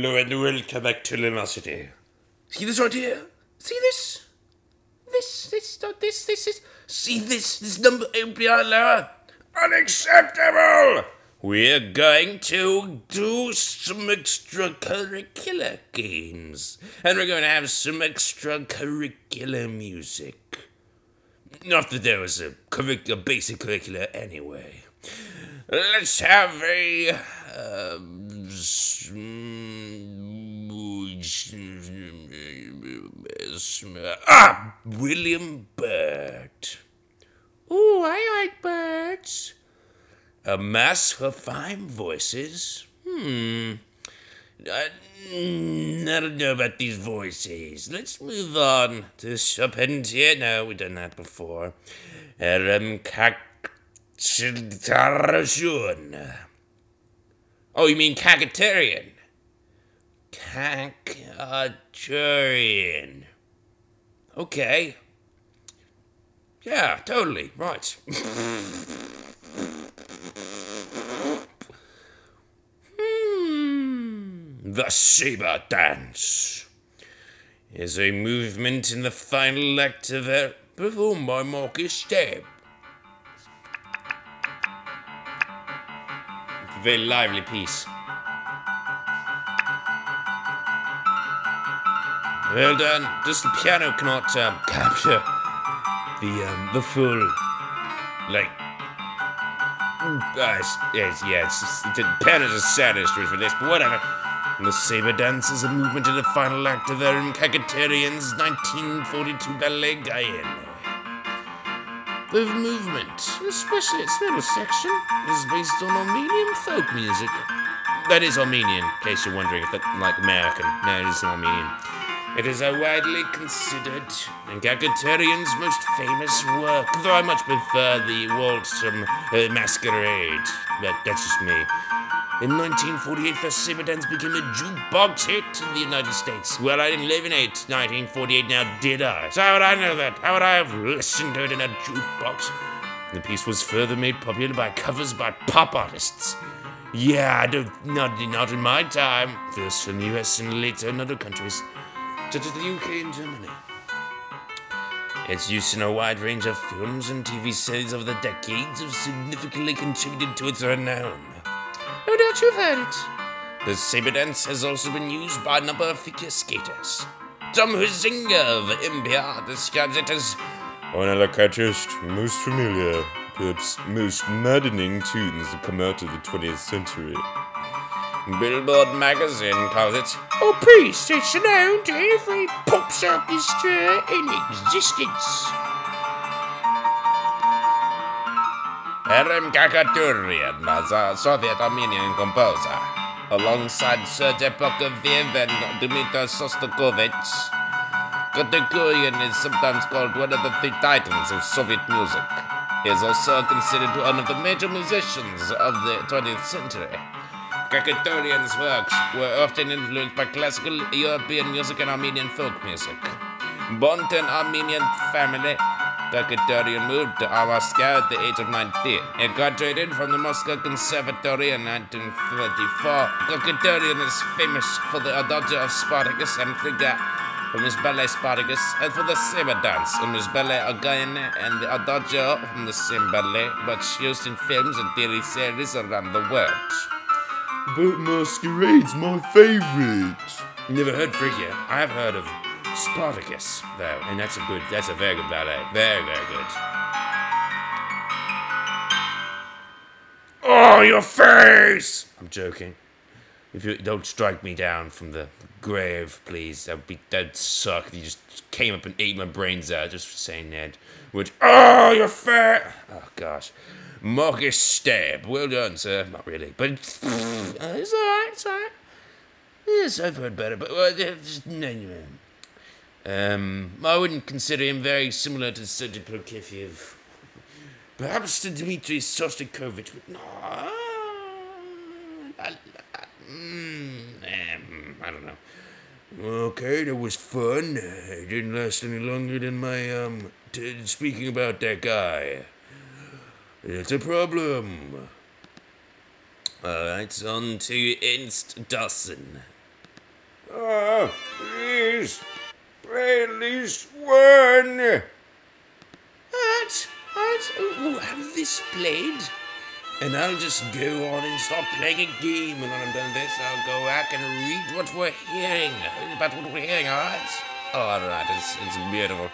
Hello and welcome back to Lumosity. See this right here? See this? This. See this? This number umbrella? Unacceptable! We're going to do some extracurricular games. And we're going to have some extracurricular music. Not that there was a basic curricular anyway. Let's have a... William Bird. Ooh, I like birds. A mass for fine voices. I don't know about these voices. Let's move on to something here. No, we've done that before. Aram Khachaturian. Oh, you mean Khachaturian? Khachaturian. Okay. Yeah, totally. Right. The Saber Dance is a movement in the final act of her performed by Marcus Stab. Very lively piece. Well done. Just the piano cannot capture the full, like, the piano's a sad history for this, but whatever. The Saber Dance is a movement in the final act of Aram Khachaturian's 1942 ballet Gayane. The movement, especially its middle section, is based on Armenian folk music. That is Armenian, in case you're wondering if that's like American. No, it is Armenian. It is a widely considered and Khachaturian's most famous work, though I much prefer the waltz from Masquerade, but that's just me. In 1948, the Saber Dance became a jukebox hit in the United States. Well, I didn't live in 1948 now, did I? So how would I know that? How would I have listened to it in a jukebox? The piece was further made popular by covers by pop artists. Yeah, not in my time. First from the US and later in other countries, such as the UK and Germany. Its use in a wide range of films and TV series over the decades have significantly contributed to its renown. No doubt you've heard it. The Saber Dance has also been used by a number of figure skaters. Tom Huizinga of MBR describes it as one of the catchiest, most familiar, perhaps most maddening tunes that come out of the 20th century. Billboard magazine calls it a piece that's known to every pop orchestra in existence. Aram Khachaturian was a Soviet Armenian composer, alongside Sergei Prokofiev and Dmitri Shostakovich. Khachaturian is sometimes called one of the three titans of Soviet music. He is also considered one of the major musicians of the 20th century. Khachaturian's works were often influenced by classical European music and Armenian folk music. Born to an Armenian family, Khachaturian moved to Moscow at the age of 19. He graduated from the Moscow Conservatory in 1934. Khachaturian is famous for the adagio of Spartacus and Frigga from his ballet Spartacus, and for the Saber Dance from his ballet Gayane, and the adagio from the same ballet, but used in films and TV series around the world. But Masquerade's my favorite. Never heard Frigga. I have heard of Spartacus, though, and that's a very good ballet. Very, very good. Oh, your face! I'm joking. If you don't strike me down from the grave, please. That'd suck. You just came up and ate my brains out just for saying that. Which, oh, your face! Oh, gosh. Marcus Stab. Well done, sir. Not really, but it's alright, it's alright. Yes, I've heard better, but just anyway. I wouldn't consider him very similar to Sergei Prokofiev. Perhaps to Dmitri Shostakovich, but no. I don't know. Okay, that was fun. It didn't last any longer than my, speaking about that guy. It's a problem. Alright, on to Ernest Chausson. Please, play at least one. Have this played? And I'll just go on and start playing a game, and when I'm done this, I'll go back and read what we're hearing. Alright? Alright, it's beautiful.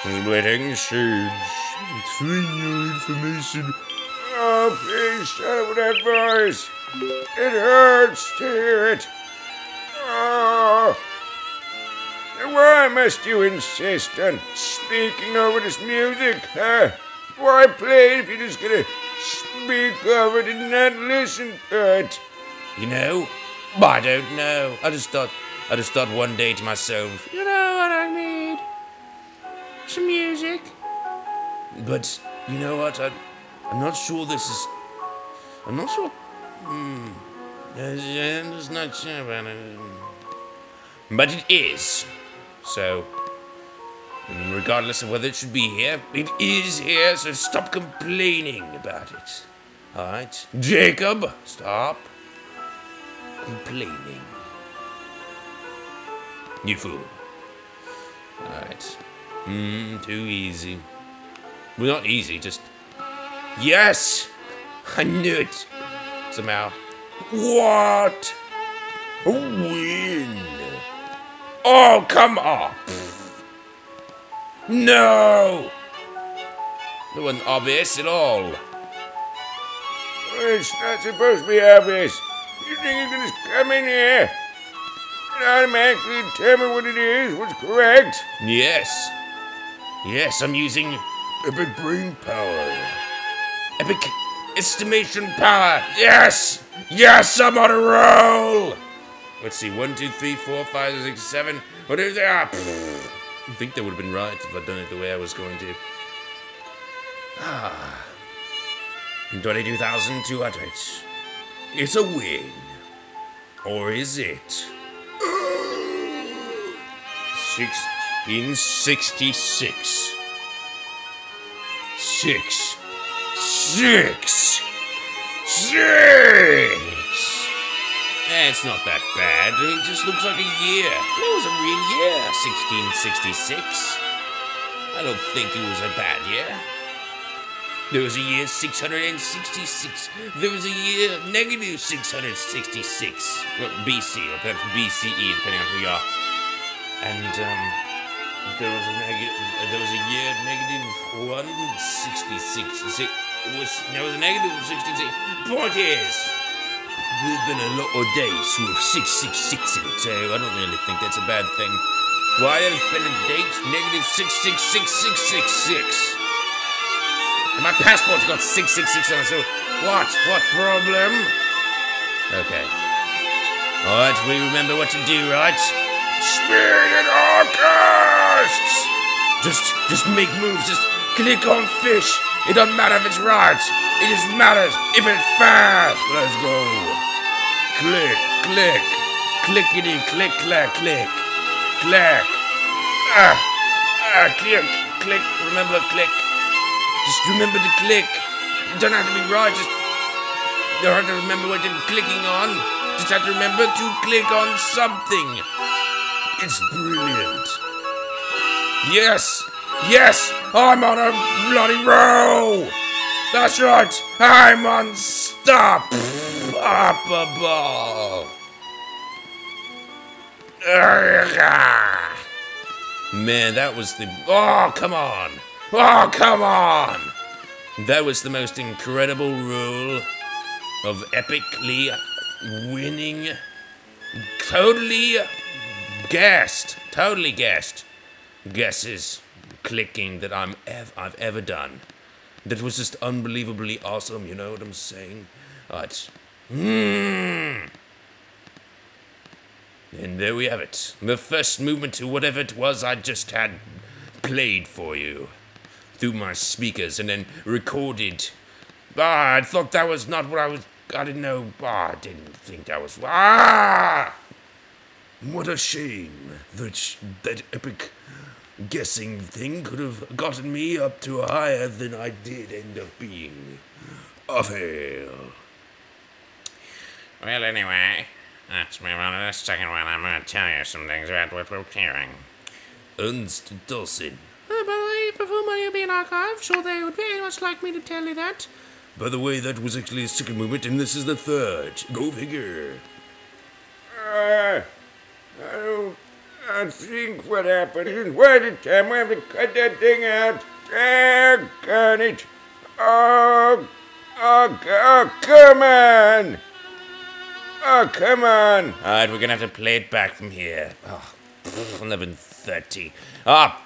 Splitting shades. It's free new information. Oh, please, shut up with that voice. It hurts to hear it. Oh. Why must you insist on speaking over this music, huh? Why play if you're just gonna speak over it and not listen to it? You know, I don't know. I just thought one day to myself, you know what I need? Some music. But you know what? I'm not sure this is. I'm not sure. I'm just not sure about it. But it is. So, I mean, regardless of whether it should be here, it is here, so stop complaining about it. Alright? Jacob, stop complaining. You fool. Alright. Too easy. Well, not easy, just... Yes! I knew it! Somehow. What? A win! Oh, come on! No! It wasn't obvious at all. It's not supposed to be obvious. You think you can just come in here and automatically tell me what it is, what's correct? Yes. Yes, I'm using epic brain power. Epic estimation power. Yes! Yes, I'm on a roll! Let's see, 1, 2, 3, 4, 5, 6, 7. What is that? I think that would have been right if I'd done it the way I was going to. 22,200. It's a win. Or is it? 1666. Six! Eh, it's not that bad. I mean, it just looks like a year. It was a real year, 1666. I don't think it was a bad year. There was a year 666. There was a year negative 666. Well, BC, or perhaps BCE, depending on who you are. And, there was a year negative 166. There was a negative 66. Point is... There's been a lot of days with 666 in it, so I don't really think that's a bad thing. Why there's been a date negative 666666? And my passport's got 666 on it, so what? What problem? Okay. Alright, we remember what to do, right? Speed at all costs! Just make moves, just click on fish. It doesn't matter if it's right. It just matters if it's fast. Let's go. Click, click, clickety, click, clack, click, clack. Click, click. Remember to click. Just remember to click. It doesn't have to be right. Just you don't have to remember what you're clicking on. Just have to remember to click on something. It's brilliant. Yes. Yes, I'm on a bloody roll! That's right, I'm unstoppable! Man, that was the... Oh, come on! Oh, come on! That was the most incredible roll of epically winning. Totally guessed. Guesses. Clicking that I've ever done. That was just unbelievably awesome, you know what I'm saying? Alright. And there we have it. The first movement to whatever it was I just had played for you. Through my speakers and then recorded. I thought that was not what I was... I didn't know... I didn't think that was... What a shame that epic... guessing thing could have gotten me up to higher than I did end up being. A fail. Well, anyway, Let's move on to the second one. I'm going to tell you some things about what we're clearing. Ernest Chausson. By the way, before my being archived, sure they would very much like me to tell you that. By the way, that was actually a second movement, and this is the third. Go figure. I think what happened is, why did Tam have to cut that thing out? Oh, carnage! Oh, come on! Oh, come on! Alright, we're gonna have to play it back from here. Oh, 11:30. Ah,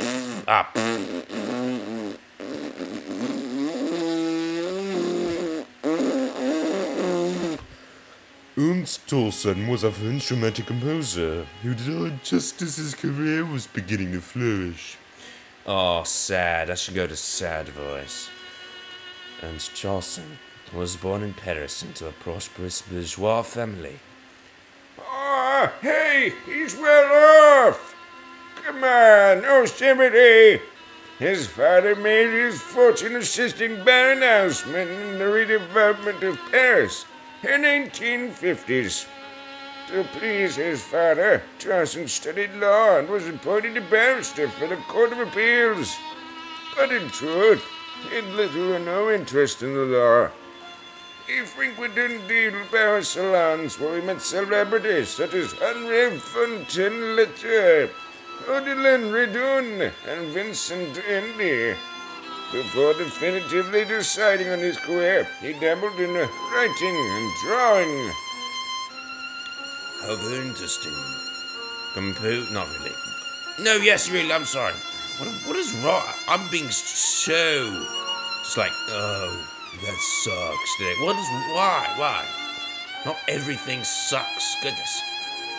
Ernst Chausson was a French romantic composer who died just as his career was beginning to flourish. Oh, sad. I should go to sad voice. Ernst Chausson was born in Paris into a prosperous bourgeois family. Ah, oh, hey, he's well off. Come on, no sympathy. His father made his fortune assisting Baron Houseman in the redevelopment of Paris. In the 1950s. To please his father, Chausson studied law and was appointed a barrister for the Court of Appeals. But in truth, he had little or no interest in the law. He frequented indeed Paris salons where he met celebrities such as Henri Fontaine-Lettre, Odilon Redon, and Vincent Indy. Before definitively deciding on his career, he dabbled in writing and drawing. How very interesting. Not really. No, yes, really, I'm sorry. What is wrong? I'm being so... It's like, oh, that sucks today. Why? Not everything sucks, goodness.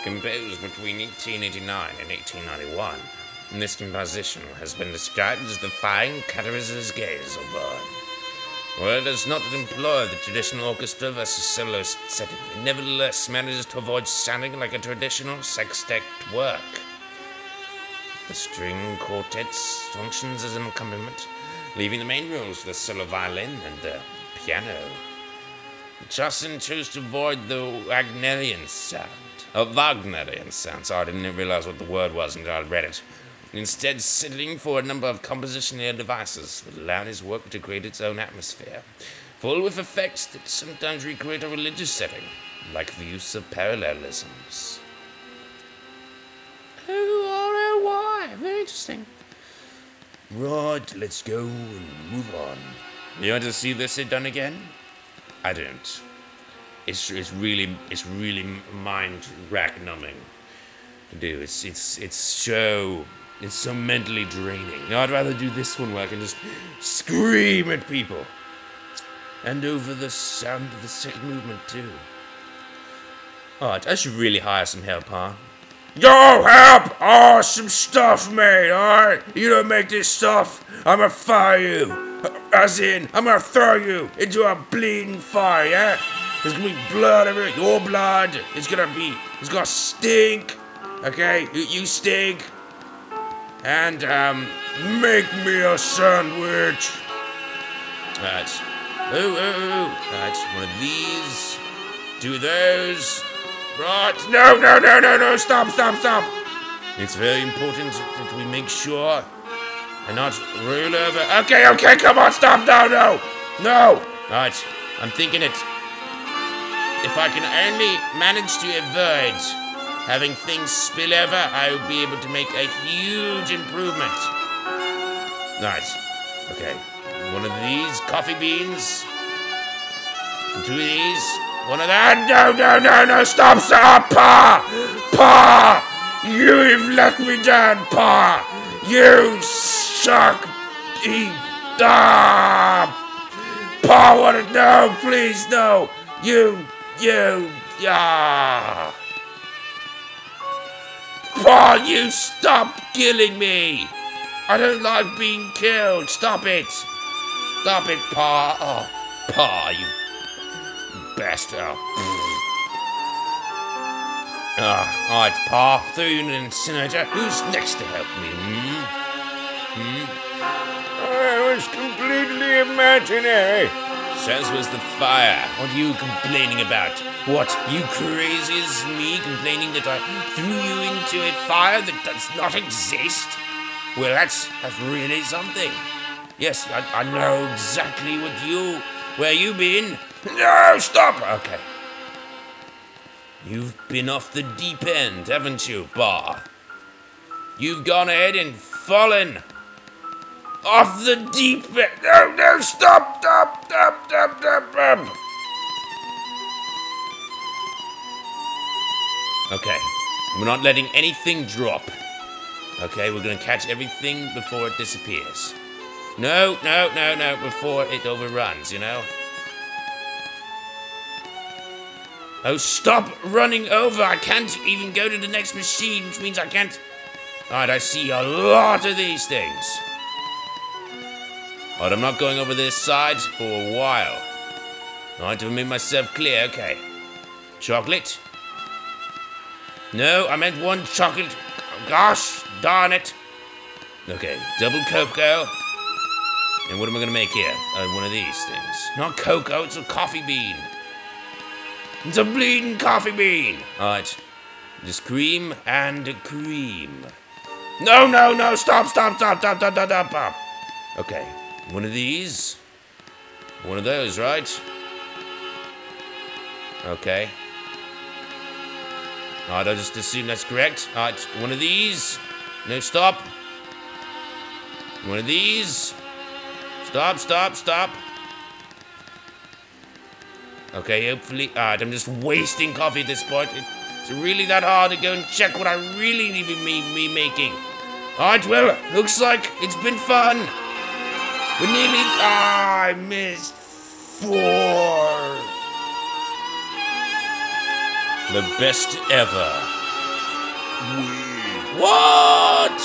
Composed between 1889 and 1891. And this composition has been described as the fine cutter's gaze of Bird. While it does not employ the traditional orchestra versus solo setting, it nevertheless manages to avoid sounding like a traditional sextet work. The string quartet functions as an accompaniment, leaving the main roles to the solo violin and the piano. Chausson chose to avoid the Wagnerian sound. I didn't realize what the word was until I read it. Instead, settling for a number of compositional devices that allowed his work to create its own atmosphere, full with effects that sometimes recreate a religious setting, like the use of parallelisms. O-R-L-Y, very interesting. Right, let's go and move on. You want to see this done again? I don't. It's really mind-rack-numbing to do. It's so mentally draining. Now, I'd rather do this one where I can just scream at people. And over the sound of the second movement, too. Alright, I should really hire some help, huh? Yo, help! Oh, some stuff, mate, alright? You don't make this stuff, I'm gonna fire you. As in, I'm gonna throw you into a bleeding fire, yeah? There's gonna be blood everywhere, your blood. It's gonna stink. Okay, you stink. And, make me a sandwich. Alright. Oh. Alright, one of these. Do those. Right. No, stop. It's very important that we make sure and not roll over. Okay, come on, stop, no. Alright, I'm thinking it. If I can only manage to avoid having things spill over, I will be able to make a huge improvement. Nice. Okay. One of these coffee beans. Two of these. One of that. No. Stop. Pa! You have let me down, Pa! You suck. Pa, what a... No, please, no. You, Paul, you stop killing me! I don't like being killed. Stop it, Pa. Oh, Pa, you bastard. Alright, Pa, throw you in an incinerator. Who's next to help me? I was completely imaginary. as was the fire. What are you complaining about? What, you crazy as me complaining that I threw you into a fire that does not exist? Well, that's really something. Yes, I know exactly what you... where you been. No, stop! Okay. You've been off the deep end, haven't you, Bar? You've gone ahead and fallen off the deep end. No, no, stop, stop, stop, stop, stop, stop. Okay, we're not letting anything drop. Okay, we're gonna catch everything before it disappears. No, no, no, no, before it overruns, you know? Oh, stop running over! I can't even go to the next machine, which means I can't... Alright, I see a lot of these things. Alright, I'm not going over this side for a while. Alright, to make myself clear, okay. Chocolate? No, I meant one chocolate. Gosh, darn it. Okay, double cocoa. And what am I gonna make here? One of these things. Not cocoa, it's a coffee bean. It's a bleeding coffee bean! Alright. Just cream and cream. No, no, no! Stop, stop, stop, stop, stop, stop, stop, stop! Okay. One of these. One of those, right? Okay. Alright, I'll just assume that's correct. Alright, one of these. No, stop. One of these. Stop, stop, stop. Okay, hopefully... Alright, I'm just wasting coffee at this point. It's really that hard to go and check what I really need to be making. Alright, well, looks like it's been fun. We're nearly... Ah, I missed 4. The best ever. What?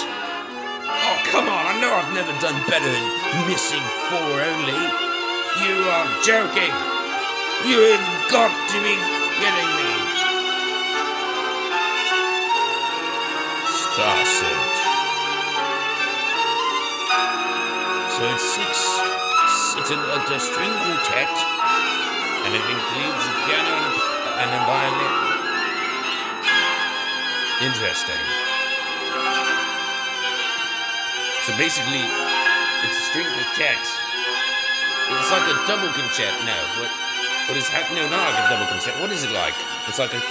Oh, come on, I know I've never done better than missing 4 only. You are joking. You have got to be kidding me! Star Search. So it's 6... It's a string quartet, and it includes a piano and a violin. Interesting. So basically, it's a string quartet. It's like a double concerto now, but... What is that? No, not like a double concert. What is it like? It's like a...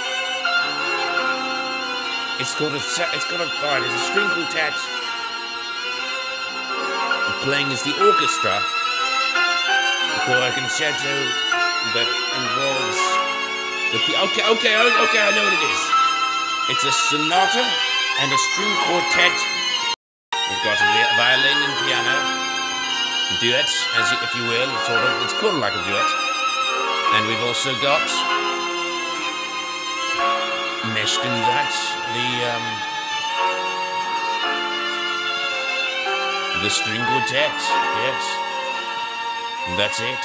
It's called a... It's got a... Alright, it's a string quartet. The playing is the orchestra. For a concerto that involves... The... Okay, okay, okay, I know what it is. It's a sonata and a string quartet. We've got a violin and piano. A duet, as you, if you will. Sort of. It's called like a duet. And we've also got, meshed in that, the string quartet, yes. That's it.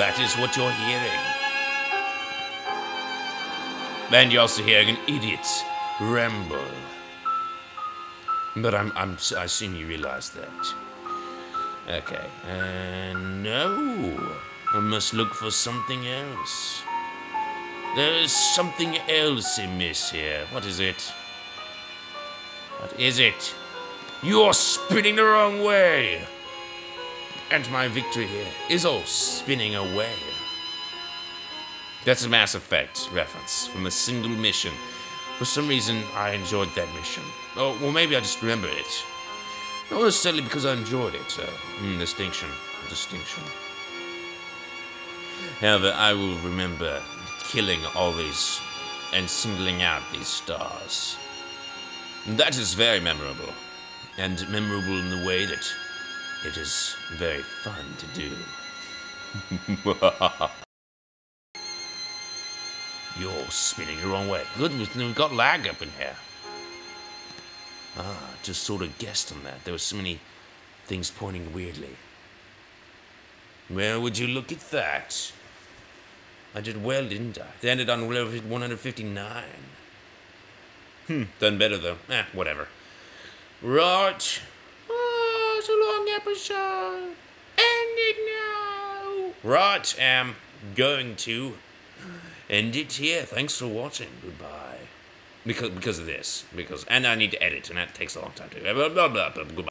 That is what you're hearing. And you're also hearing an idiot ramble. But I assume you realize that. Okay, no. I must look for something else. There is something else amiss here. What is it? What is it? You're spinning the wrong way! And my victory here is all spinning away. That's a Mass Effect reference from a single mission. For some reason, I enjoyed that mission. Oh, well, maybe I just remember it. Not necessarily because I enjoyed it, so... distinction. Distinction. However, I will remember killing all these and singling out these stars. That is very memorable, and memorable in the way that it is very fun to do. You're spinning the wrong way. Good, we've got lag up in here. Ah, just sort of guessed on that. There were so many things pointing weirdly. Well, would you look at that? I did well, didn't I? They ended on 159. Done better though. Eh, whatever. Right. Oh, it's a long episode. End it now. Right, I'm going to end it here. Thanks for watching. Goodbye. Because of this. And I need to edit, and that takes a long time to. Goodbye.